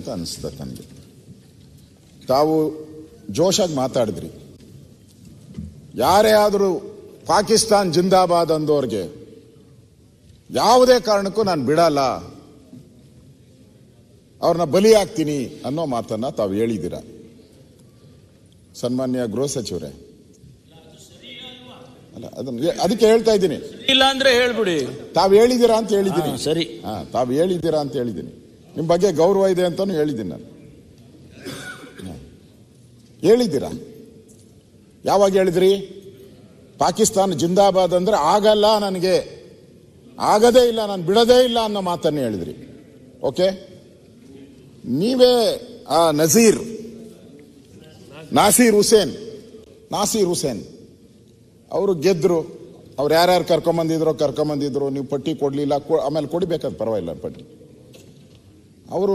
ಅಂತ ಅನಿಸ್ತದೆ ನನಗೆ. ತಾವು ಜೋಶಾಗಿ ಮಾತಾಡಿದ್ರಿ, ಯಾರೇ ಆದರೂ ಪಾಕಿಸ್ತಾನ್ ಜಿಂದಾಬಾದ್ ಅಂದೋರ್ಗೆ ಯಾವುದೇ ಕಾರಣಕ್ಕೂ ನಾನು ಬಿಡಲ್ಲ, ಅವ್ರನ್ನ ಬಲಿಯಾಗ್ತೀನಿ ಅನ್ನೋ ಮಾತನ್ನ ತಾವು ಹೇಳಿದ್ದೀರಾ. ಸನ್ಮಾನ್ಯ ಗೃಹ ಸಚಿವರೇ, ಅಲ್ಲ ಅದಕ್ಕೆ ಹೇಳ್ತಾ ಇದ್ದೀನಿ, ಇಲ್ಲ ಅಂದ್ರೆ ಹೇಳ್ಬಿಡಿ. ತಾವು ಹೇಳಿದ್ದೀರಾ ಅಂತ ಹೇಳಿದ್ದೀನಿ, ಸರಿ, ತಾವು ಹೇಳಿದ್ದೀರಾ ಅಂತ ಹೇಳಿದ್ದೀನಿ, ನಿಮ್ಮ ಬಗ್ಗೆ ಗೌರವ ಇದೆ ಅಂತಾನು ಹೇಳಿದ್ದೀನಿ, ನಾನು ಹೇಳಿದ್ದೀರಾ. ಯಾವಾಗ ಹೇಳಿದ್ರಿ? ಪಾಕಿಸ್ತಾನ ಜಿಂದಾಬಾದ್ ಅಂದ್ರೆ ಆಗಲ್ಲ, ನನಗೆ ಆಗದೇ ಇಲ್ಲ, ನಾನು ಬಿಡದೇ ಇಲ್ಲ ಅನ್ನೋ ಮಾತನ್ನು ಹೇಳಿದ್ರಿ. ಓಕೆ, ನೀವೇ ಆ ನಾಸೀರ್ ಹುಸೇನ್ ಅವರು ಗೆದ್ರು, ಅವ್ರು ಯಾರ್ಯಾರು ಕರ್ಕೊಂಬಂದಿದ್ರು, ನೀವು ಪಟ್ಟಿ ಕೊಡಲಿಲ್ಲ, ಆಮೇಲೆ ಕೊಡಿಬೇಕಾದ ಪರವಾಗಿಲ್ಲ ಪಟ್ಟಿ. ಅವರು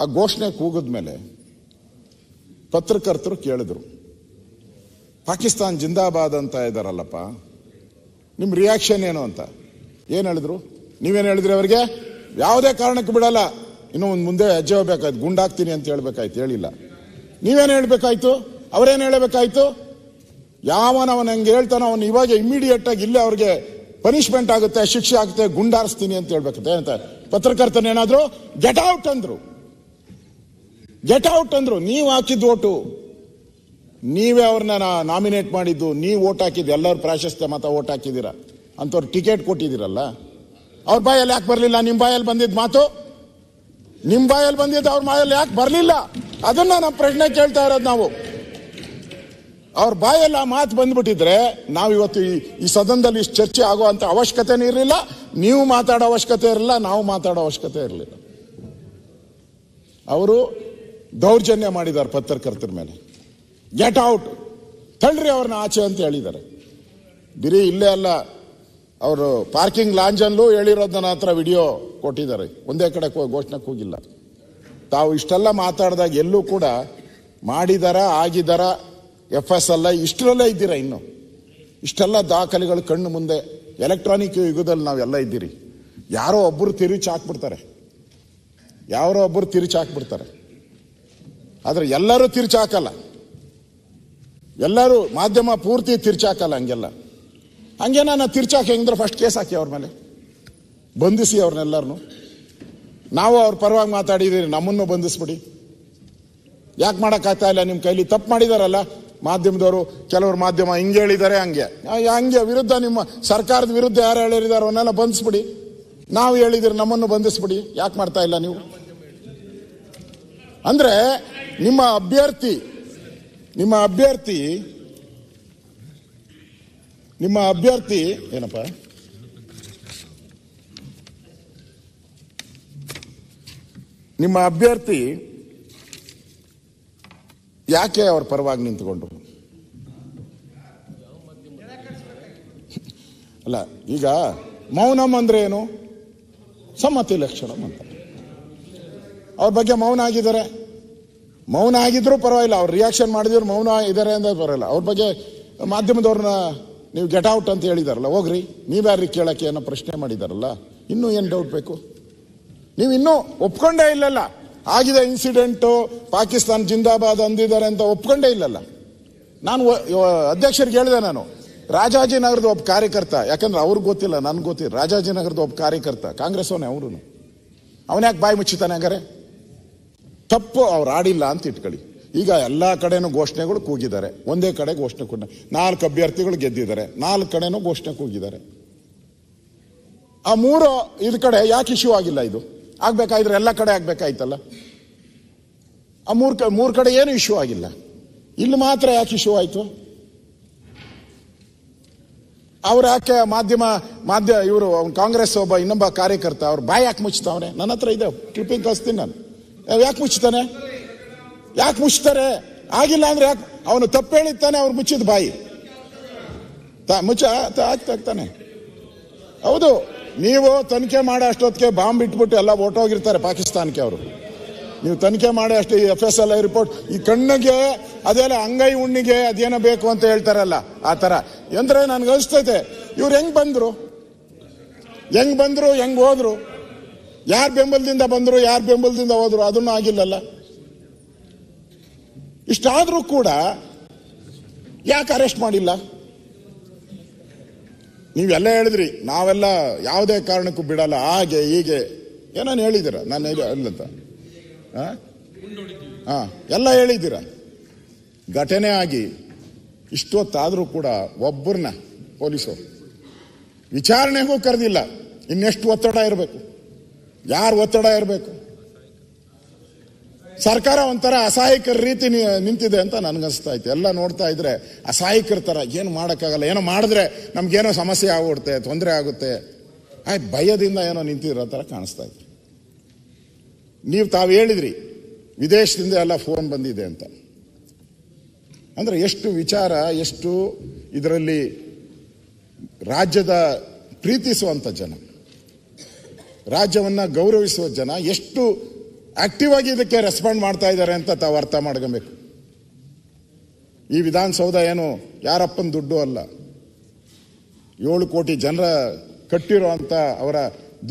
ಆ ಘೋಷಣೆ ಕೂಗಿದ್ಮೇಲೆ ಪತ್ರಕರ್ತರು ಕೇಳಿದ್ರು, ಪಾಕಿಸ್ತಾನ್ ಜಿಂದಾಬಾದ್ ಅಂತ ಇದ್ದಾರಲ್ಲಪ್ಪ, ನಿಮ್ಮ ರಿಯಾಕ್ಷನ್ ಏನು ಅಂತ. ಏನು ಹೇಳಿದ್ರು? ನೀವೇನು ಹೇಳಿದ್ರಿ ಅವರಿಗೆ? ಯಾವುದೇ ಕಾರಣಕ್ಕೆ ಬಿಡಲ್ಲ, ಇನ್ನು ಒಂದು ಮುಂದೆ ಹೆಜ್ಜೆ ಹೋಗ್ಬೇಕಾಯ್ತು, ಗುಂಡಾಗ್ತೀನಿ ಅಂತ ಹೇಳ್ಬೇಕಾಯ್ತು, ಹೇಳಿಲ್ಲ. ನೀವೇನು ಹೇಳಬೇಕಾಯ್ತು? ಅವರೇನು ಹೇಳಬೇಕಾಯ್ತು? ಯಾವನವನ ಹಂಗೆ ಹೇಳ್ತಾನೋ ಅವನು ಇವಾಗ ಇಮ್ಮಿಡಿಯೇಟ್ ಆಗಿ ಇಲ್ಲೇ ಅವ್ರಿಗೆ ಪನಿಷ್ಮೆಂಟ್ ಆಗುತ್ತೆ, ಶಿಕ್ಷೆ ಆಗುತ್ತೆ, ಗುಂಡಾರಿಸ್ತೀನಿ ಅಂತ ಹೇಳ್ಬೇಕಾಯ್ತು ಅಂತ. ಪತ್ರಕರ್ತನೇನಾದ್ರು ಗೆಟ್ ಔಟ್ ಅಂದ್ರು. ನೀವು ಹಾಕಿದ್ದು ಓಟು, ನೀವೇ ಅವ್ರನ್ನ ನಾಮಿನೇಟ್ ಮಾಡಿದ್ದು, ನೀವು ಓಟ್ ಹಾಕಿದ್ದು, ಎಲ್ಲರೂ ಪ್ರಾಶಸ್ತ್ಯ ಮತ ಓಟ್ ಹಾಕಿದ್ದೀರಾ, ಅಂಥವ್ರು ಟಿಕೆಟ್ ಕೊಟ್ಟಿದ್ದೀರಲ್ಲ, ಅವ್ರ ಬಾಯಲ್ಲಿ ಯಾಕೆ ಬರಲಿಲ್ಲ? ನಿಮ್ಮ ಬಾಯಲ್ಲಿ ಬಂದಿದ್ದು ಅವ್ರ ಬಾಯಲ್ಲಿ ಯಾಕೆ ಬರಲಿಲ್ಲ? ಅದನ್ನ ನಮ್ಮ ಪ್ರಶ್ನೆ ಕೇಳ್ತಾ ಇರೋದು ನಾವು. ಅವ್ರ ಬಾಯಲ್ಲಿ ಆ ಮಾತು ಬಂದ್ಬಿಟ್ಟಿದ್ರೆ ನಾವು ಇವತ್ತು ಈ ಸದನದಲ್ಲಿ ಇಷ್ಟು ಚರ್ಚೆ ಆಗೋ ಅಂತ ಅವಶ್ಯಕತೆನೂ ಇರಲಿಲ್ಲ, ನೀವು ಮಾತಾಡೋ ಅವಶ್ಯಕತೆ ಇರಲಿಲ್ಲ, ನಾವು ಮಾತಾಡೋ ಅವಶ್ಯಕತೆ ಇರಲಿಲ್ಲ. ಅವರು ದೌರ್ಜನ್ಯ ಮಾಡಿದ್ದಾರೆ ಪತ್ರಕರ್ತರ ಮೇಲೆ. ಗೆಟ್ ಔಟ್, ತಳ್ಳ್ರಿ ಅವ್ರನ್ನ ಆಚೆ ಅಂತ ಹೇಳಿದ್ದಾರೆ. ಬಿರಿ ಇಲ್ಲೇ ಅಲ್ಲ, ಅವರು ಪಾರ್ಕಿಂಗ್ ಲಾಂಜಲ್ಲೂ ಹೇಳಿರೋದನ್ನ ಹತ್ರ ವಿಡಿಯೋ ಕೊಟ್ಟಿದ್ದಾರೆ. ಒಂದೇ ಕಡೆ ಘೋಷಣೆ ಕೂಗಿಲ್ಲ. ತಾವು ಇಷ್ಟೆಲ್ಲ ಮಾತಾಡಿದಾಗ ಎಲ್ಲೂ ಕೂಡ ಆಗಿದಾರ FSL ಇಷ್ಟರಲ್ಲೇ ಇದ್ದೀರಾ. ಇನ್ನು ಇಷ್ಟೆಲ್ಲ ದಾಖಲೆಗಳು ಕಣ್ಣು ಮುಂದೆ, ಎಲೆಕ್ಟ್ರಾನಿಕ್ ಯುಗದಲ್ಲಿ ನಾವೆಲ್ಲ ಇದ್ದೀರಿ. ಯಾರೋ ಒಬ್ಬರು ತಿರುಚಿ ಹಾಕ್ಬಿಡ್ತಾರೆ, ಆದರೆ ಎಲ್ಲರೂ ತಿರುಚಿ ಹಾಕಲ್ಲ, ಎಲ್ಲರೂ ಮಾಧ್ಯಮ ಪೂರ್ತಿ ತಿರ್ಚಾಕಲ್ಲ. ಹಂಗೆ ನಾನು ತಿರ್ಚಾಕ ಹೆಂಗಿದ್ರೆ ಫಸ್ಟ್ ಕೇಸ್ ಹಾಕಿ ಅವ್ರ ಮೇಲೆ, ಬಂಧಿಸಿ ಅವ್ರನ್ನೆಲ್ಲರನ್ನು. ನಾವು ಅವ್ರ ಪರವಾಗಿ ಮಾತಾಡಿದ್ದೀರಿ, ನಮ್ಮನ್ನು ಬಂಧಿಸ್ಬಿಡಿ, ಯಾಕೆ ಮಾಡೋಕ್ಕಾಗ್ತಾ ಇಲ್ಲ ನಿಮ್ಮ ಕೈಲಿ? ತಪ್ಪು ಮಾಡಿದಾರಲ್ಲ ಮಾಧ್ಯಮದವರು, ಕೆಲವರು ಮಾಧ್ಯಮ ಹಿಂಗೆ ಹೇಳಿದ್ದಾರೆ, ಹಂಗೆ ವಿರುದ್ಧ ನಿಮ್ಮ ಸರ್ಕಾರದ ವಿರುದ್ಧ ಯಾರು ಹೇಳಿದಾರೋ ಅವನ್ನೆಲ್ಲ ಬಂಧಿಸ್ಬಿಡಿ. ನಾವು ಹೇಳಿದಿರಿ, ನಮ್ಮನ್ನು ಬಂಧಿಸ್ಬಿಡಿ, ಯಾಕೆ ಮಾಡ್ತಾ ಇಲ್ಲ ನೀವು? ಅಂದರೆ ನಿಮ್ಮ ಅಭ್ಯರ್ಥಿ ಏನಪ್ಪ, ನಿಮ್ಮ ಅಭ್ಯರ್ಥಿ ಯಾಕೆ ಅವ್ರ ಪರವಾಗಿ ನಿಂತ್ಕೊಂಡ್ರು? ಅಲ್ಲ, ಈಗ ಮೌನಂ ಅಂದ್ರೆ ಏನು? ಸಮ್ಮತಿ ಲಕ್ಷಣಂ ಅಂತ. ಅವ್ರ ಬಗ್ಗೆ ಮೌನ ಆಗಿದ್ರೂ ಪರವಾಗಿಲ್ಲ, ಅವ್ರು ರಿಯಾಕ್ಷನ್ ಮಾಡಿದ್ರು, ಮೌನ ಇದ್ದಾರೆ ಅಂದ್ರೆ ಪರವಾಗಿಲ್ಲ. ಅವ್ರ ಬಗ್ಗೆ ಮಾಧ್ಯಮದವ್ರನ್ನ ನೀವು ಗೆಟ್ ಔಟ್ ಅಂತ ಹೇಳಿದಾರಲ್ಲ, ಹೋಗ್ರಿ, ನೀವ್ಯಾರಿಗೆ ಕೇಳಕ್ಕೆ ಏನೋ ಪ್ರಶ್ನೆ ಮಾಡಿದಾರಲ್ಲ, ಇನ್ನೂ ಏನು ಡೌಟ್ ಬೇಕು? ನೀವು ಇನ್ನೂ ಒಪ್ಕೊಂಡೇ ಇಲ್ಲಲ್ಲ, ಆಗಿದೆ ಇನ್ಸಿಡೆಂಟು, ಪಾಕಿಸ್ತಾನ್ ಜಿಂದಾಬಾದ್ ಅಂದಿದ್ದಾರೆ ಅಂತ ಒಪ್ಕೊಂಡೇ ಇಲ್ಲಲ್ಲ. ನಾನು ಅಧ್ಯಕ್ಷರಿಗೆ ಹೇಳಿದೆ, ನಾನು ರಾಜಾಜಿನಗರದ ಒಬ್ಬ ಕಾರ್ಯಕರ್ತ, ಯಾಕಂದ್ರೆ ಅವ್ರಿಗೆ ಗೊತ್ತಿಲ್ಲ ನನ್ಗೆ ಗೊತ್ತಿಲ್ಲ, ರಾಜಾಜಿನಗರದ ಒಬ್ಬ ಕಾರ್ಯಕರ್ತ, ಕಾಂಗ್ರೆಸ್ ಅವನೇ, ಅವನ್ಯಾಕೆ ಬಾಯಿ ಮುಚ್ಚಿತಾನೆ? ಹಂಗಾರೆ ತಪ್ಪು ಅವ್ರು ಆಡಿಲ್ಲ ಅಂತ ಇಟ್ಕೊಳ್ಳಿ. ಈಗ ಎಲ್ಲ ಕಡೆನೂ ಘೋಷಣೆಗಳು ಕೂಗಿದ್ದಾರೆ, ಒಂದೇ ಕಡೆ ಘೋಷಣೆ ಕೂಡ 4 ಅಭ್ಯರ್ಥಿಗಳು ಗೆದ್ದಿದ್ದಾರೆ, 4 ಕಡೆನೂ ಘೋಷಣೆ ಕೂಗಿದ್ದಾರೆ. ಆ 3 ಇದ್ರ ಕಡೆ ಯಾಕೆ ಇಶ್ಯೂ ಆಗಿಲ್ಲ? ಇದು ಆಗ್ಬೇಕಾದ್ರೆ ಎಲ್ಲ ಕಡೆ ಆಗ್ಬೇಕಾಯ್ತಲ್ಲ. ಆ 3 ಕಡೆ ಏನು ಇಶ್ಯೂ ಆಗಿಲ್ಲ, ಇಲ್ಲಿ ಮಾತ್ರ ಯಾಕೆ ಇಶ್ಯೂ ಆಯಿತು? ಅವ್ರು ಯಾಕೆ ಮಾಧ್ಯಮ ಇವರು ಕಾಂಗ್ರೆಸ್ ಒಬ್ಬ ಇನ್ನೊಬ್ಬ ಕಾರ್ಯಕರ್ತ, ಅವ್ರು ಬಾಯಿ ಯಾಕೆ ಮುಚ್ಚುತ್ತವನೇ? ನನ್ನ ಹತ್ರ ಇದೆ, ಕ್ಲಿಪ್ಪಿಂಗ್ ಕಳಿಸ್ತೀನಿ ನಾನು. ಯಾಕೆ ಮುಚ್ಚುತ್ತಾರೆ? ಆಗಿಲ್ಲ ಅಂದ್ರೆ ಯಾಕೆ? ಅವನು ತಪ್ಪು ಹೇಳಿದ್ದಾನೆ, ಅವ್ರು ಮುಚ್ಚಿದ ಬಾಯಿ ಮುಚ್ಚಾಗ್ತಾನೆ. ಹೌದು, ನೀವು ತನಿಖೆ ಮಾಡೋ ಅಷ್ಟೊತ್ತಿಗೆ ಬಾಂಬ್ ಇಟ್ಬಿಟ್ಟು ಎಲ್ಲ ಓಟೋಗಿರ್ತಾರೆ ಪಾಕಿಸ್ತಾನಕ್ಕೆ. ಅವರು ನೀವು ತನಿಖೆ ಮಾಡೋ ಅಷ್ಟು ಈ FSL ರಿಪೋರ್ಟ್, ಈ ಕಣ್ಣಿಗೆ ಅದೆಲ್ಲ ಅಂಗೈ ಉಣ್ಣಿಗೆ ಅದೇನೋ ಬೇಕು ಅಂತ ಹೇಳ್ತಾರಲ್ಲ, ಆ ಥರ. ಅಂದರೆ ನನ್ಗೆ ಅನಿಸ್ತೈತೆ, ಇವ್ರು ಹೆಂಗೆ ಬಂದರು, ಹೆಂಗೆ ಹೋದ್ರು, ಯಾರು ಬೆಂಬಲದಿಂದ ಬಂದರು ಯಾರು ಬೆಂಬಲದಿಂದ ಹೋದರು ಅದನ್ನ ಆಗಿಲ್ಲಲ್ಲ. ಇಷ್ಟಾದರೂ ಕೂಡ ಯಾಕೆ ಅರೆಸ್ಟ್ ಮಾಡಿಲ್ಲ? ನೀವೆಲ್ಲ ಹೇಳಿದ್ರಿ ನಾವೆಲ್ಲ ಯಾವುದೇ ಕಾರಣಕ್ಕೂ ಬಿಡಲ್ಲ ಹಾಗೆ ಹೀಗೆ ಏನಾನು ಹೇಳಿದ್ದೀರಾ? ನಾನು ಅಲ್ಲಂತ ಹಾಂ ಎಲ್ಲ ಹೇಳಿದ್ದೀರಾ. ಘಟನೆ ಆಗಿ ಇಷ್ಟೊತ್ತಾದರೂ ಕೂಡ ಒಬ್ಬರನ್ನ ಪೊಲೀಸರು ವಿಚಾರಣೆಗೂ ಕರೆದಿಲ್ಲ. ಇನ್ನೆಷ್ಟು ಒತ್ತಡ ಇರಬೇಕು? ಯಾರು ಒತ್ತಡ ಇರಬೇಕು? ಸರ್ಕಾರ ಒಂಥರ ಅಸಹಾಯಕರ ರೀತಿ ನಿಂತಿದೆ ಅಂತ ನನಗನ್ಸ್ತಾ ಇತ್ತು. ಎಲ್ಲ ನೋಡ್ತಾ ಇದ್ರೆ ಅಸಹಾಯಕರ ಥರ ಏನು ಮಾಡೋಕ್ಕಾಗಲ್ಲ, ಏನೋ ಮಾಡಿದ್ರೆ ನಮಗೇನೋ ಸಮಸ್ಯೆ ಆಗ್ಬಿಡುತ್ತೆ, ತೊಂದರೆ ಆಗುತ್ತೆ, ಆಯ್ತು ಭಯದಿಂದ ಏನೋ ನಿಂತಿರೋ ಥರ ಕಾಣಿಸ್ತಾ ಇತ್ತು. ನೀವು ತಾವು ಹೇಳಿದ್ರಿ ವಿದೇಶದಿಂದ ಎಲ್ಲ ಫೋನ್ ಬಂದಿದೆ ಅಂತ. ಅಂದರೆ ಎಷ್ಟು ವಿಚಾರ, ಎಷ್ಟು ಇದರಲ್ಲಿ ರಾಜ್ಯದ ಪ್ರೀತಿಸುವಂಥ ಜನ, ರಾಜ್ಯವನ್ನು ಗೌರವಿಸುವ ಜನ ಎಷ್ಟು ಆಕ್ಟಿವ್ ಆಗಿ ಇದಕ್ಕೆ ರೆಸ್ಪಾಂಡ್ ಮಾಡ್ತಾ ಇದ್ದಾರೆ ಅಂತ ತಾವು ಅರ್ಥ ಮಾಡ್ಕೊಬೇಕು. ಈ ವಿಧಾನಸೌಧ ಏನು ಯಾರಪ್ಪನ ದುಡ್ಡು ಅಲ್ಲ, 7 ಕೋಟಿ ಜನರ ಕಟ್ಟಿರೋ ಅಂಥ ಅವರ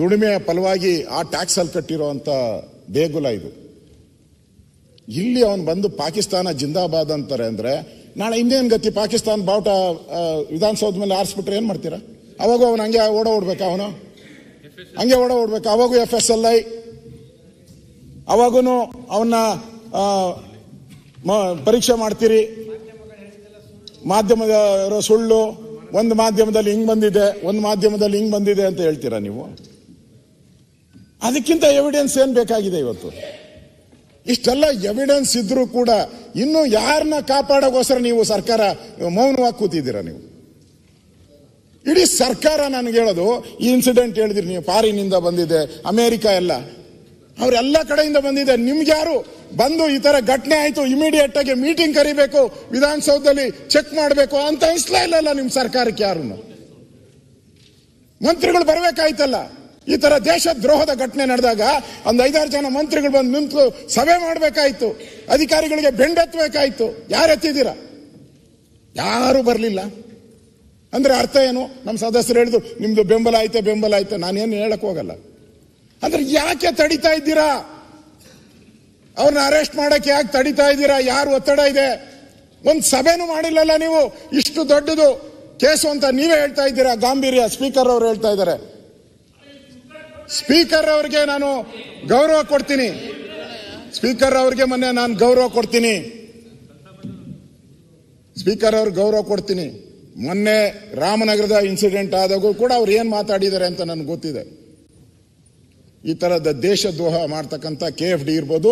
ದುಡಿಮೆಯ ಫಲವಾಗಿ ಆ ಟ್ಯಾಕ್ಸಲ್ಲಿ ಕಟ್ಟಿರೋ ಅಂಥ ದೇಗುಲ ಇದು. ಇಲ್ಲಿ ಅವನು ಬಂದು ಪಾಕಿಸ್ತಾನ ಜಿಂದಾಬಾದ್ ಅಂತಾರೆ ಅಂದರೆ ನಾಳೆ ಇನ್ನೇನು ಗತಿ? ಪಾಕಿಸ್ತಾನ ಬಾವುಟ ವಿಧಾನಸೌಧ ಮೇಲೆ ಆರಿಸ್ಬಿಟ್ರೆ ಏನು ಮಾಡ್ತೀರಾ? ಅವಾಗೂ ಅವನು ಹಂಗೆ ಓಡೋಡ್ಬೇಕಾ? ಅವನು ಹಂಗೆ ಓಡೋಡ್ಬೇಕಾ? ಅವಾಗೂ FSLI, ಅವಾಗೂ ಅವನ್ನ ಪರೀಕ್ಷೆ ಮಾಡ್ತೀರಿ. ಮಾಧ್ಯಮದ ಸುಳ್ಳು, ಒಂದು ಮಾಧ್ಯಮದಲ್ಲಿ ಹಿಂಗೆ ಬಂದಿದೆ, ಒಂದು ಮಾಧ್ಯಮದಲ್ಲಿ ಹಿಂಗೆ ಬಂದಿದೆ ಅಂತ ಹೇಳ್ತೀರಾ ನೀವು. ಅದಕ್ಕಿಂತ ಎವಿಡೆನ್ಸ್ ಏನು ಬೇಕಾಗಿದೆ ಇವತ್ತು? ಇಷ್ಟೆಲ್ಲ ಎವಿಡೆನ್ಸ್ ಇದ್ರೂ ಕೂಡ ಇನ್ನೂ ಯಾರನ್ನ ಕಾಪಾಡೋಕ್ಕೋಸ್ಕರ ನೀವು ಸರ್ಕಾರ ಮೌನವಾಗಿ ಕೂತಿದ್ದೀರಾ? ನೀವು ಇಡೀ ಸರ್ಕಾರ ನನಗೆ ಹೇಳೋದು ಈ ಇನ್ಸಿಡೆಂಟ್ ಹೇಳಿದ್ರಿ ನೀವು ಫಾರಿನಿಂದ ಬಂದಿದೆ, ಅಮೇರಿಕ ಎಲ್ಲ ಅವರೆಲ್ಲ ಕಡೆಯಿಂದ ಬಂದಿದೆ. ನಿಮ್ಗೆ ಯಾರು ಬಂದು ಈ ಥರ ಘಟನೆ ಆಯಿತು ಇಮಿಡಿಯೇಟ್ ಆಗಿ ಮೀಟಿಂಗ್ ಕರಿಬೇಕು, ವಿಧಾನಸೌಧದಲ್ಲಿ ಚೆಕ್ ಮಾಡಬೇಕು ಅಂತ ಅನಿಸ್ಲೇ ಇಲ್ಲ ನಿಮ್ಮ ಸರ್ಕಾರಕ್ಕೆ. ಯಾರು ಮಂತ್ರಿಗಳು ಬರಬೇಕಾಯ್ತಲ್ಲ ಈ ಥರ ದೇಶ ದ್ರೋಹದ ಘಟನೆ ನಡೆದಾಗ? ಒಂದು 5-6 ಜನ ಮಂತ್ರಿಗಳು ಬಂದು ನಿಂತು ಸಭೆ ಮಾಡಬೇಕಾಯ್ತು, ಅಧಿಕಾರಿಗಳಿಗೆ ಬೆಂಡೆತ್ತಬೇಕಾಯ್ತು. ಯಾರು ಎತ್ತಿದ್ದೀರಾ? ಯಾರೂ ಬರಲಿಲ್ಲ. ಅಂದರೆ ಅರ್ಥ ಏನು? ನಮ್ಮ ಸದಸ್ಯರು ಹೇಳಿದ್ರು ನಿಮ್ಮದು ಬೆಂಬಲ ಆಯ್ತೆ ಬೆಂಬಲ ಆಯ್ತೆ, ನಾನೇನು ಹೇಳಕ್ಕೆ ಹೋಗಲ್ಲ. ಅಂದ್ರೆ ಯಾಕೆ ತಡಿತಾ ಇದ್ದೀರಾ? ಅವ್ರನ್ನ ಅರೆಸ್ಟ್ ಮಾಡೋಕ್ಕೆ ಯಾಕೆ ತಡಿತಾ ಇದ್ದೀರಾ? ಯಾರು ಒತ್ತಡ ಇದೆ? ಒಂದು ಸಭೆನೂ ಮಾಡಿಲ್ಲಲ್ಲ ನೀವು. ಇಷ್ಟು ದೊಡ್ಡದು ಕೇಸು ಅಂತ ನೀವೇ ಹೇಳ್ತಾ ಇದ್ದೀರಾ. ಗಾಂಭೀರ್ಯ ಸ್ಪೀಕರ್ ಅವರು ಹೇಳ್ತಾ ಇದ್ದಾರೆ. ಸ್ಪೀಕರ್ ಅವ್ರಿಗೆ ನಾನು ಗೌರವ ಕೊಡ್ತೀನಿ, ಸ್ಪೀಕರ್ ಅವ್ರಿಗೆ ಮೊನ್ನೆ ನಾನು ಗೌರವ ಕೊಡ್ತೀನಿ, ಸ್ಪೀಕರ್ ಅವ್ರಿಗೆ ಗೌರವ ಕೊಡ್ತೀನಿ. ಮೊನ್ನೆ ರಾಮನಗರದ ಇನ್ಸಿಡೆಂಟ್ ಆದಾಗೂ ಕೂಡ ಅವ್ರು ಏನು ಮಾತಾಡಿದ್ದಾರೆ ಅಂತ ನನಗೆ ಗೊತ್ತಿದೆ. ಈ ಥರದ ದೇಶದ್ರೋಹ ಮಾಡ್ತಕ್ಕಂಥ KFD ಇರ್ಬೋದು,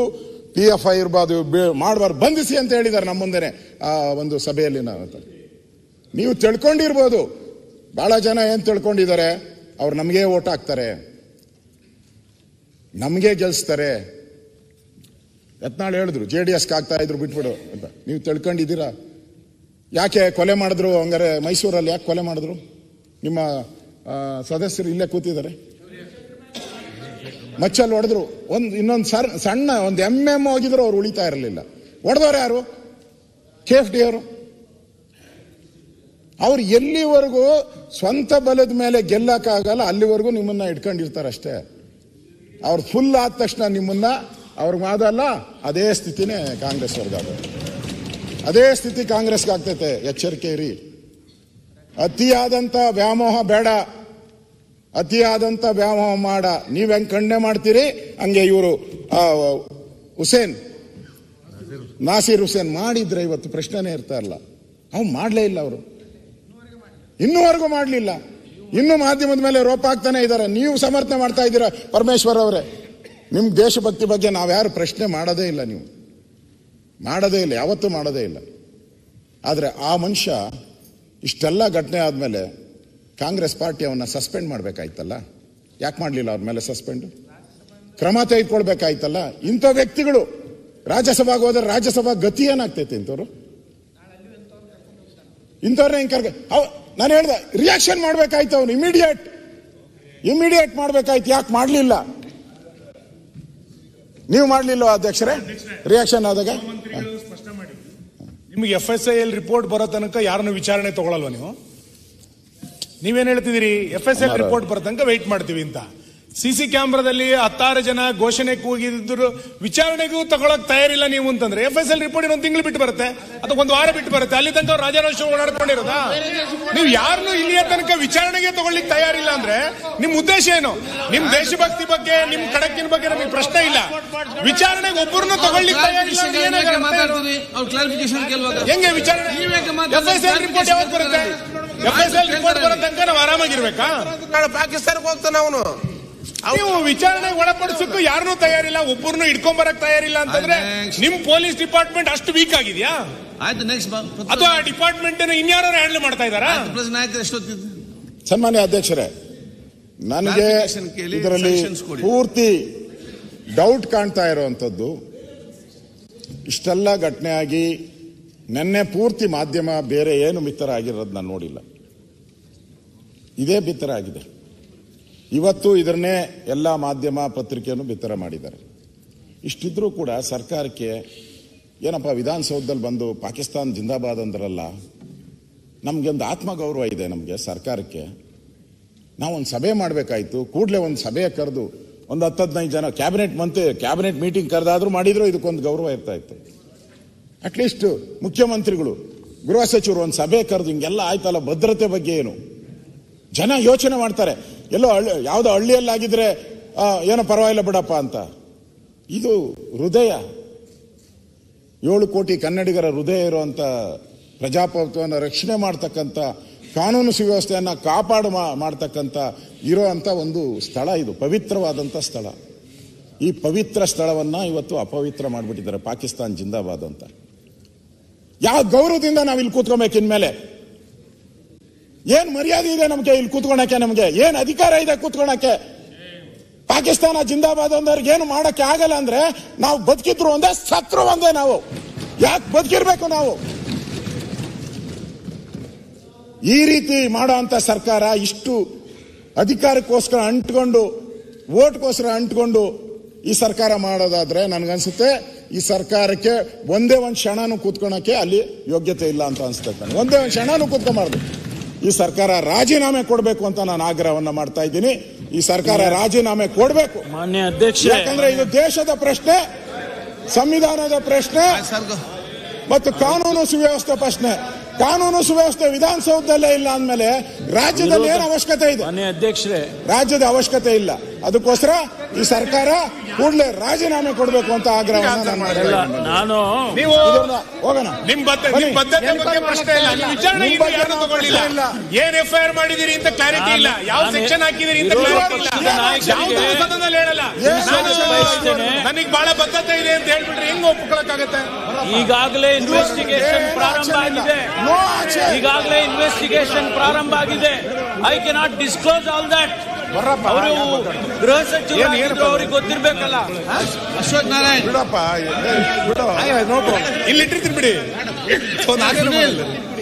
PFI ಇರ್ಬೋದು, ಮಾಡಬಾರ್ದು, ಬಂಧಿಸಿ ಅಂತ ಹೇಳಿದ್ದಾರೆ ನಮ್ಮ ಮುಂದೆನೆ ಆ ಒಂದು ಸಭೆಯಲ್ಲಿ. ನಾವು ನೀವು ತಿಳ್ಕೊಂಡಿರ್ಬೋದು, ಭಾಳ ಜನ ಏನು ತಿಳ್ಕೊಂಡಿದ್ದಾರೆ, ಅವ್ರು ನಮಗೇ ಓಟ್ ಹಾಕ್ತಾರೆ, ನಮಗೆ ಗೆಲ್ಸ್ತಾರೆ. ಯತ್ನಾಳ್ ಹೇಳಿದ್ರು JDSಗೆ ಆಗ್ತಾ ಇದ್ರು ಬಿಟ್ಬಿಡು ಅಂತ. ನೀವು ತಿಳ್ಕೊಂಡಿದ್ದೀರಾ? ಯಾಕೆ ಕೊಲೆ ಮಾಡಿದ್ರು? ಹಂಗಾರೆ ಮೈಸೂರಲ್ಲಿ ಯಾಕೆ ಕೊಲೆ ಮಾಡಿದ್ರು? ನಿಮ್ಮ ಸದಸ್ಯರು ಇಲ್ಲೇ ಕೂತಿದ್ದಾರೆ, ಮಚ್ಚಲ್ಲಿ ಹೊಡೆದ್ರು. ಇನ್ನೊಂದು ಸಣ್ಣ ಒಂದು MM ಹೋಗಿದ್ರು, ಅವ್ರು ಉಳಿತಾ ಇರಲಿಲ್ಲ. ಹೊಡೆದವ್ರು ಯಾರು? KFD ಅವರು. ಅವ್ರು ಎಲ್ಲಿವರೆಗೂ ಸ್ವಂತ ಬಲದ ಮೇಲೆ ಗೆಲ್ಲಕ್ಕಾಗಲ್ಲ ಅಲ್ಲಿವರೆಗೂ ನಿಮ್ಮನ್ನ ಇಟ್ಕೊಂಡಿರ್ತಾರೆ ಅಷ್ಟೇ. ಅವ್ರು ಫುಲ್ ಆದ ತಕ್ಷಣ ನಿಮ್ಮನ್ನ ಅವ್ರಿಗೆ ಮಾದಲ್ಲ. ಅದೇ ಸ್ಥಿತಿನೇ ಕಾಂಗ್ರೆಸ್ ವರ್ಗದ, ಅದೇ ಸ್ಥಿತಿ ಕಾಂಗ್ರೆಸ್ಗೆ ಆಗ್ತೈತೆ. ಎಚ್ಚರಿಕೆ ಇರಿ. ಅತಿಯಾದಂಥ ವ್ಯಾಮೋಹ ಬೇಡ, ಅತಿಯಾದಂಥ ವ್ಯಾಮೋಹ ಮಾಡ. ನೀವು ಹೆಂಗೆ ಖಂಡನೆ ಮಾಡ್ತೀರಿ ಹಂಗೆ ಇವರು ನಾಸೀರ್ ಹುಸೇನ್ ಮಾಡಿದ್ರೆ ಇವತ್ತು ಪ್ರಶ್ನೆನೇ ಇರ್ತಾ ಇಲ್ಲ. ಅವ್ ಮಾಡಲೇ ಇಲ್ಲ, ಅವರು ಇನ್ನೂವರೆಗೂ ಮಾಡಲಿಲ್ಲ. ಇನ್ನೂ ಮಾಧ್ಯಮದ ಮೇಲೆ ರೋಪ ಆಗ್ತಾನೆ ಇದ್ದಾರೆ. ನೀವು ಸಮರ್ಥನೆ ಮಾಡ್ತಾ ಇದ್ದೀರಾ ಪರಮೇಶ್ವರ್ ಅವರೇ, ನಿಮ್ಮ ದೇಶಭಕ್ತಿ ಬಗ್ಗೆ ನಾವ್ಯಾರು ಪ್ರಶ್ನೆ ಮಾಡೋದೇ ಇಲ್ಲ, ನೀವು ಮಾಡೋದೇ ಇಲ್ಲ, ಯಾವತ್ತೂ ಮಾಡೋದೇ ಇಲ್ಲ. ಆದರೆ ಆ ಮನುಷ್ಯ ಇಷ್ಟೆಲ್ಲ ಘಟನೆ ಆದಮೇಲೆ ಕಾಂಗ್ರೆಸ್ ಪಾರ್ಟಿ ಅವನ್ನ ಸಸ್ಪೆಂಡ್ ಮಾಡಬೇಕಾಯ್ತಲ್ಲ, ಯಾಕೆ ಮಾಡಲಿಲ್ಲ? ಅವ್ರ ಮೇಲೆ ಸಸ್ಪೆಂಡ್ ಕ್ರಮ ತೆಗೆದುಕೊಳ್ಬೇಕಾಯ್ತಲ್ಲ. ಇಂಥ ವ್ಯಕ್ತಿಗಳು ರಾಜ್ಯಸಭೆಗೆ ಹೋದ್ರೆ ರಾಜ್ಯಸಭಾ ಗತಿ ಏನಾಗ್ತೈತೆ? ಇಂಥವ್ರು ಇಂಥವ್ರನ್ನ ಹಿಂಗೆ ಕರ್ಕ ನಾನು ಹೇಳ್ದೆ ರಿಯಾಕ್ಷನ್ ಮಾಡಬೇಕಾಯ್ತು. ಅವನು ಇಮಿಡಿಯೇಟ್ ಮಾಡಬೇಕಾಯ್ತು, ಯಾಕೆ ಮಾಡಲಿಲ್ಲ? ನೀವು ಮಾಡಲಿಲ್ಲವಾ ಅಧ್ಯಕ್ಷರೇ ರಿಯಾಕ್ಷನ್ ಆದಾಗ? ನಿಮಗೆ FSIL ರಿಪೋರ್ಟ್ ಬರೋ ತನಕ ಯಾರನ್ನು ವಿಚಾರಣೆ ತಗೊಳಲ್ವಾ? ನೀವೇನು ಹೇಳ್ತಿದ್ದೀರಿ? FSIL ರಿಪೋರ್ಟ್ ಬರೋ ತನಕ ವೆಯ್ಟ್ ಮಾಡ್ತೀವಿ ಅಂತ. ಸಿಸಿ ಕ್ಯಾಮೆರಾದಲ್ಲಿ 16 ಜನ ಘೋಷಣೆ ಕೂಗಿದ್ರು ವಿಚಾರಣೆಗೂ ತಗೊಳ್ಳೋಕೆ ತಯಾರಿಲ್ಲ ನೀವು ಅಂತಂದ್ರೆ ಎಫ್ಎಸ್ಎಲ್ ರಿಪೋರ್ಟ್ ಇನ್ನೊಂದು ತಿಂಗಳು ಬಿಟ್ಟು ಬರುತ್ತೆ ಅಥವಾ ಒಂದು ವಾರ ಬಿಟ್ಟು ಬರುತ್ತೆ. ಅಲ್ಲಿ ತನಕ ರಾಜಾರೋಷ ಓಡಾಡ್ಕೊಂಡಿರೋದಾ? ನೀವು ಯಾರನ್ನೂ ಇಲ್ಲಿಯ ತನಕ ವಿಚಾರಣೆಗೆ ತಗೊಳ್ಳೋಕೆ ತಯಾರಿಲ್ಲ ಅಂದ್ರೆ ನಿಮ್ಮ ಉದ್ದೇಶ ಏನು? ನಿಮ್ಮ ದೇಶಭಕ್ತಿ ಬಗ್ಗೆ, ನಿಮ್ಮ ಕಡಕಿನ ಬಗ್ಗೆ ನಮಗೆ ಪ್ರಶ್ನೆ ಇಲ್ಲ. ವಿಚಾರಣೆಗೆ ಒಬ್ಬರನ್ನ ತಗೊಳ್ಳೋಕೆ ತಯಾರಿಲ್ಲ ಅಂದ್ರೆ ಏನಾಗುತ್ತೆ ಮಾತಾಡ್ತೀವಿ? ಅವರು ಕ್ಲಾರಿಫಿಕೇಶನ್ ಕೇಳುವಾಗ ಹೆಂಗೆ ವಿಚಾರಣೆ? ಎಫ್ಎಸ್ಎಲ್ ರಿಪೋರ್ಟ್ ಯಾವಾಗ ಬರುತ್ತೆ? ಎಫ್ಎಸ್ಎಲ್ ರಿಪೋರ್ಟ್ ಬರೋ ತನಕ ನಾವು ಆರಾಮಾಗಿ ಇರಬೇಕಾ? ಪಾಕಿಸ್ತಾನಕ್ಕೆ ಹೋಗ್ತಾನೆ ಅವನು. ನೀವು ವಿಚಾರಣೆಗೆ ಒಳಪಡಿಸೋಕ್ಕೂ ಯಾರನ್ನೂ ತಯಾರಿಲ್ಲ, ಒಬ್ಬರನ್ನು ಹಿಡ್ಕೊಂಬರಕ್ ತಯಾರಿಲ್ಲ ಅಂತಂದ್ರೆ ನಿಮ್ ಪೊಲೀಸ್ ಡಿಪಾರ್ಟ್ಮೆಂಟ್ ಅಷ್ಟು ವೀಕ್ ಆಗಿದ್ಯಾ? ಆಯ್ತು, ನೆಕ್ಸ್ಟ್ ಅದು ಆ ಡಿಪಾರ್ಟ್ಮೆಂಟ್ ಇನ್ಯಾರು ಹ್ಯಾಂಡಲ್ ಮಾಡ್ತಾ ಇದ್ದಾರಾ? ಸನ್ಮಾನ್ಯ ಅಧ್ಯಕ್ಷರೇ, ನನಗೆ ಇದರಲ್ಲಿ ಪೂರ್ತಿ ಡೌಟ್ ಕಾಣ್ತಾ ಇರುವಂತದ್ದು. ಇಷ್ಟೆಲ್ಲ ಘಟನೆ ಆಗಿ ನೆನ್ನೆ ಪೂರ್ತಿ ಮಾಧ್ಯಮ ಬೇರೆ ಏನು ಬಿತ್ತರ ಆಗಿರೋದು ನಾನು ನೋಡಿಲ್ಲ, ಇದೇ ಬಿತ್ತರ ಆಗಿದೆ. ಇವತ್ತು ಇದನ್ನೇ ಎಲ್ಲ ಮಾಧ್ಯಮ ಪತ್ರಿಕೆಯನ್ನು ಬಿತ್ತರ ಮಾಡಿದ್ದಾರೆ. ಇಷ್ಟಿದ್ರೂ ಕೂಡ ಸರ್ಕಾರಕ್ಕೆ ಏನಪ್ಪ, ವಿಧಾನಸೌಧದಲ್ಲಿ ಬಂದು ಪಾಕಿಸ್ತಾನ ಜಿಂದಾಬಾದ್ ಅಂದ್ರಲ್ಲ, ನಮಗೊಂದು ಆತ್ಮಗೌರವ ಇದೆ ನಮಗೆ ಸರ್ಕಾರಕ್ಕೆ. ನಾವೊಂದು ಸಭೆ ಮಾಡಬೇಕಾಯಿತು, ಕೂಡಲೇ ಒಂದು ಸಭೆ ಕರೆದು ಒಂದು 10-15 ಜನ ಕ್ಯಾಬಿನೆಟ್ ಮೀಟಿಂಗ್ ಕರೆದಾದರೂ ಮಾಡಿದ್ರು ಇದಕ್ಕೊಂದು ಗೌರವ ಇರ್ತಾ ಇತ್ತು. ಅಟ್ಲೀಸ್ಟ್ ಮುಖ್ಯಮಂತ್ರಿಗಳು, ಗೃಹ ಸಚಿವರು ಒಂದು ಸಭೆ ಕರೆದು ಹಿಂಗೆಲ್ಲ ಆಯ್ತಲ್ಲ, ಭದ್ರತೆ ಬಗ್ಗೆ ಏನು ಜನ ಯೋಚನೆ ಮಾಡ್ತಾರೆ. ಎಲ್ಲೋ ಯಾವುದೋ ಹಳ್ಳಿಯಲ್ಲಾಗಿದ್ರೆ ಏನೋ ಪರವಾಗಿಲ್ಲ ಬಿಡಪ್ಪ ಅಂತ. ಇದು ಹೃದಯ, 7 ಕೋಟಿ ಕನ್ನಡಿಗರ ಹೃದಯ ಇರುವಂಥ ಪ್ರಜಾಪ್ರಭುತ್ವವನ್ನು ರಕ್ಷಣೆ ಮಾಡ್ತಕ್ಕಂಥ, ಕಾನೂನು ಸುವ್ಯವಸ್ಥೆಯನ್ನು ಕಾಪಾಡು ಮಾಡ್ತಕ್ಕಂಥ ಇರೋವಂಥ ಒಂದು ಸ್ಥಳ ಇದು, ಪವಿತ್ರವಾದಂಥ ಸ್ಥಳ. ಈ ಪವಿತ್ರ ಸ್ಥಳವನ್ನು ಇವತ್ತು ಅಪವಿತ್ರ ಮಾಡಿಬಿಟ್ಟಿದ್ದಾರೆ ಪಾಕಿಸ್ತಾನ ಜಿಂದಾಬಾದ್ ಅಂತ. ಯಾವ ಗೌರವದಿಂದ ನಾವು ಇಲ್ಲಿ ಕೂತ್ಕೊಬೇಕು? ಇನ್ಮೇಲೆ ಏನ್ ಮರ್ಯಾದೆ ಇದೆ ನಮ್ಗೆ ಇಲ್ಲಿ ಕೂತ್ಕೊಳಕ್ಕೆ? ನಮ್ಗೆ ಏನ್ ಅಧಿಕಾರ ಇದೆ ಕೂತ್ಕೊಳಕ್ಕೆ? ಪಾಕಿಸ್ತಾನ ಜಿಂದಾಬಾದ್ ಅಂದವ್ರಿಗೆ ಏನು ಮಾಡಕ್ಕೆ ಆಗಲ್ಲ ಅಂದ್ರೆ ನಾವು ಬದುಕಿದ್ರು ಒಂದೇ, ಸತ್ರು ಒಂದೇ. ನಾವು ಯಾಕೆ ಬದುಕಿರ್ಬೇಕು? ನಾವು ಈ ರೀತಿ ಮಾಡೋ ಅಂತ ಸರ್ಕಾರ ಇಷ್ಟು ಅಧಿಕಾರಕ್ಕೋಸ್ಕರ ಅಂಟ್ಕೊಂಡು, ಓಟ್ಗೋಸ್ಕರ ಅಂಟ್ಕೊಂಡು ಈ ಸರ್ಕಾರ ಮಾಡೋದಾದ್ರೆ ನನ್ಗನ್ಸುತ್ತೆ ಈ ಸರ್ಕಾರಕ್ಕೆ ಒಂದೇ ಒಂದು ಕ್ಷಣನೂ ಕೂತ್ಕೊಳಕ್ಕೆ ಅಲ್ಲಿ ಯೋಗ್ಯತೆ ಇಲ್ಲ ಅಂತ ಅನ್ಸುತ್ತೆ. ಒಂದೇ ಒಂದು ಕ್ಷಣನೂ ಕೂತ್ಕೊಂಬಾರ್ದು. ಈ ಸರ್ಕಾರ ರಾಜೀನಾಮೆ ಕೊಡಬೇಕು ಅಂತ ನಾನು ಆಗ್ರಹವನ್ನ ಮಾಡ್ತಾ ಇದ್ದೀನಿ. ಈ ಸರ್ಕಾರ ರಾಜೀನಾಮೆ ಕೊಡಬೇಕು ಮಾನ್ಯ ಅಧ್ಯಕ್ಷ. ಯಾಕಂದ್ರೆ ಇದು ದೇಶದ ಪ್ರಶ್ನೆ, ಸಂವಿಧಾನದ ಪ್ರಶ್ನೆ ಮತ್ತು ಕಾನೂನು ಸುವ್ಯವಸ್ಥೆ ಪ್ರಶ್ನೆ. ಕಾನೂನು ಸುವ್ಯವಸ್ಥೆ ವಿಧಾನಸೌಧದಲ್ಲೇ ಇಲ್ಲ ಅಂದಮೇಲೆ ರಾಜ್ಯದಲ್ಲಿ ಏನು ಅವಶ್ಯಕತೆ ಇದೆ? ಅಧ್ಯಕ್ಷರೇ, ರಾಜ್ಯದ ಅವಶ್ಯಕತೆ ಇಲ್ಲ. ಅದಕ್ಕೋಸ್ಕರ ಈ ಸರ್ಕಾರ ಕೂಡಲೇ ರಾಜೀನಾಮೆ ಕೊಡಬೇಕು ಅಂತ ಆಗ್ರಹವನ್ನು ನಾನು ಹೋಗೋಣ. ಏನ್ ಎಫ್ಐಆರ್ ಮಾಡಿದಿರಿ ಅಂತ ಕ್ಲಾರಿಟಿ ಇಲ್ಲ, ಯಾವ ಸೆಕ್ಷನ್ ಹಾಕಿದಿರಿ ಅಂತ ಕ್ಲಾರಿಟಿ ಹೇಳಲ್ಲ. ನನಗೆ ಬಹಳ ಬದ್ಧತೆ ಇದೆ ಅಂತ ಹೇಳ್ಬಿಟ್ರೆ ಹೆಂಗ್ ಒಪ್ಕೊಳ್ಳೋಕ್ಕಾಗತ್ತೆ? ಈಗಾಗಲೇ ಇನ್ವೆಸ್ಟಿಗೇಷನ್ ಪ್ರಾರಂಭ ಆಗಿದೆ. I cannot disclose all that. ಅವರು ಗೃಹ ಸಚಿವರು, ಅವ್ರಿಗೆ ಗೊತ್ತಿರ್ಬೇಕಲ್ಲ. ಅಶ್ವಥ್ ನಾರಾಯಣ್ ಬಿಡಪ್ಪ, ಇಲ್ಲಿಟ್ಟಿರ್ತೀನಿ ಬಿಡಿ.